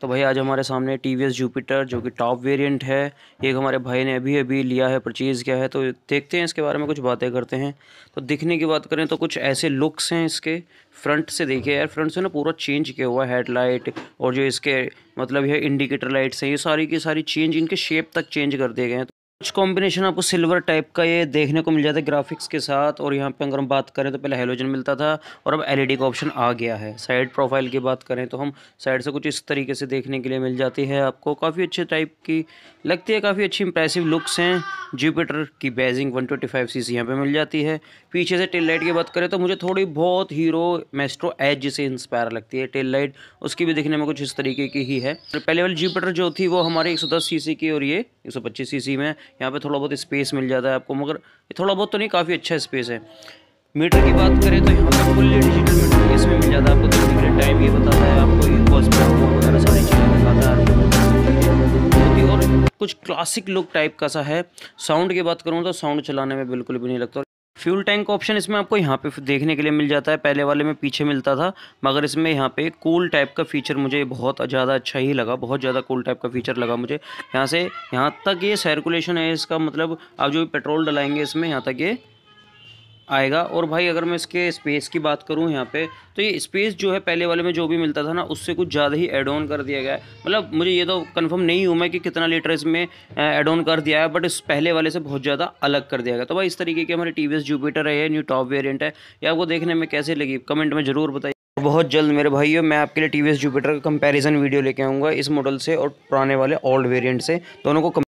तो भाई आज हमारे सामने TVS जुपिटर जो कि टॉप वेरिएंट है, ये हमारे भाई ने अभी अभी लिया है, परचेज़ किया है। तो देखते हैं, इसके बारे में कुछ बातें करते हैं। तो दिखने की बात करें तो कुछ ऐसे लुक्स हैं इसके। फ्रंट से देखिए यार, फ्रंट से ना पूरा चेंज किया हुआ है। हेडलाइट और जो इसके मतलब ये इंडिकेटर लाइट्स हैं, ये सारी की सारी चेंज, इनके शेप तक चेंज कर दिए गए हैं। कुछ कॉम्बिनेशन आपको सिल्वर टाइप का ये देखने को मिल जाता है ग्राफिक्स के साथ। और यहाँ पे अगर हम बात करें तो पहले हेलोजन मिलता था और अब LED का ऑप्शन आ गया है। साइड प्रोफाइल की बात करें तो हम साइड से कुछ इस तरीके से देखने के लिए मिल जाती है आपको। काफ़ी अच्छे टाइप की लगती है, काफ़ी अच्छी इंप्रेसिव लुक्स हैं। जुपिटर की बैजिंग 125cc यहाँ पर मिल जाती है। पीछे से टेल लाइट की बात करें तो मुझे थोड़ी बहुत हीरो मेस्ट्रो एज से इंस्पायर लगती है टेल लाइट, उसकी भी दिखने में कुछ इस तरीके की ही है। पहले वाली जुपिटर जो थी वो हमारे 110cc की और ये 125cc में यहाँ पे थोड़ा बहुत स्पेस मिल जाता है आपको, मगर थोड़ा बहुत तो नहीं, काफ़ी अच्छा स्पेस है। मीटर की बात करें तो यहाँ पे फुल्ली डिजिटल मीटर इसमें मिल जाता है आपको। डिग्री टाइम ये बताता है आपको, ये वगैरह सारी चीज़ें बताता है आपको। और कुछ क्लासिक लुक टाइप का सा है। साउंड की बात करूँ तो साउंड चलाने में बिल्कुल भी नहीं लगता। फ्यूल टैंक का ऑप्शन इसमें आपको यहाँ पे देखने के लिए मिल जाता है। पहले वाले में पीछे मिलता था, मगर इसमें यहाँ पे कूल टाइप का फीचर मुझे बहुत ज़्यादा अच्छा ही लगा, बहुत ज़्यादा कूल टाइप का फीचर लगा मुझे। यहाँ से यहाँ तक ये सर्कुलेशन है इसका, मतलब आप जो भी पेट्रोल डलाएंगे इसमें यहाँ तक ये आएगा। और भाई अगर मैं इसके स्पेस की बात करूं यहाँ पे, तो ये स्पेस जो है पहले वाले में जो भी मिलता था ना, उससे कुछ ज़्यादा ही ऐड ऑन कर दिया गया है। मतलब मुझे ये तो कंफर्म नहीं हूँ मैं कि कितना लीटर इसमें ऐड ऑन कर दिया है, बट इस पहले वाले से बहुत ज़्यादा अलग कर दिया गया। तो भाई इस तरीके के हमारे TVS जुपिटर है, ये न्यू टॉप वेरिएंट है। ये आपको देखने में कैसे लगी कमेंट में ज़रूर बताइए। बहुत जल्द मेरे भाइयों मैं आपके लिए TVS जुपिटर का कंपेरिजन वीडियो लेके आऊँगा, इस मॉडल से और पुराने वाले ओल्ड वेरियंट से, दोनों को